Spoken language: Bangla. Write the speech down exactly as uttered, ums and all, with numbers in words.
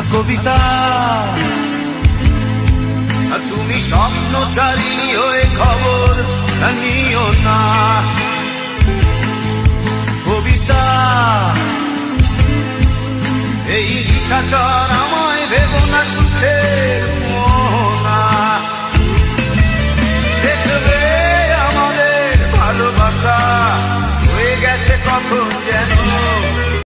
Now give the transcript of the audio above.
না কবিতা, তুমি স্বপ্নচারিণী হয়ে খবর নিও না কবিতা। এই নিশাচর আমায় ভেবো না সুখের মোহনা, দেখবে আমাদের ভালোবাসা হয়ে গেছে কখন যেন